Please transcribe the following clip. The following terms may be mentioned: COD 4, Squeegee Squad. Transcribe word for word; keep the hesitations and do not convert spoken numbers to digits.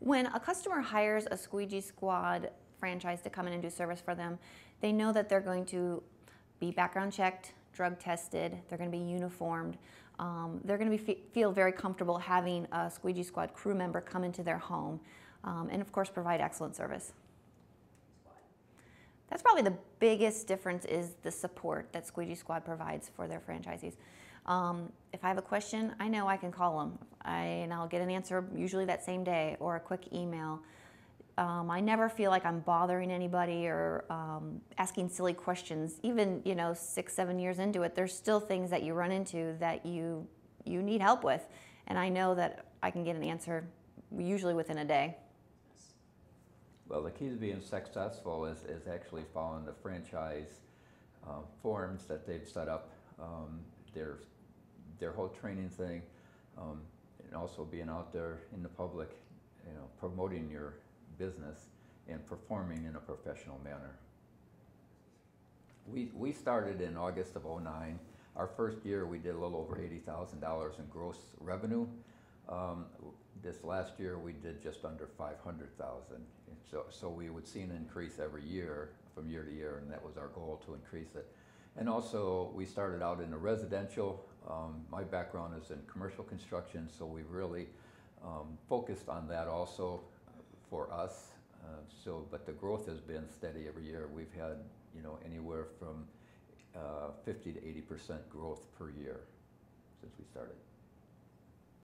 When a customer hires a Squeegee Squad franchise to come in and do service for them, they know that they're going to be background checked, drug tested, they're going to be uniformed, um, they're going to be feel very comfortable having a Squeegee Squad crew member come into their home, um, and of course provide excellent service. That's probably the biggest difference, is the support that Squeegee Squad provides for their franchisees. Um, if I have a question, I know I can call them, I, and I'll get an answer usually that same day, or a quick email. Um, I never feel like I'm bothering anybody or um, asking silly questions. Even you know six, seven years into it, there's still things that you run into that you you need help with, and I know that I can get an answer usually within a day. Well, the key to being successful is, is actually following the franchise uh, forms that they've set up, um, their, their whole training thing, um, and also being out there in the public, you know, promoting your business and performing in a professional manner. We, we started in August of oh nine. Our first year we did a little over eighty thousand dollars in gross revenue. Um, this last year we did just under five hundred thousand dollars. So, so we would see an increase every year from year to year, and that was our goal, to increase it. And also we started out in the residential. Um, my background is in commercial construction, so we really um, focused on that also for us. Uh, so, but the growth has been steady every year. We've had, you know, anywhere from uh, fifty to eighty percent growth per year since we started.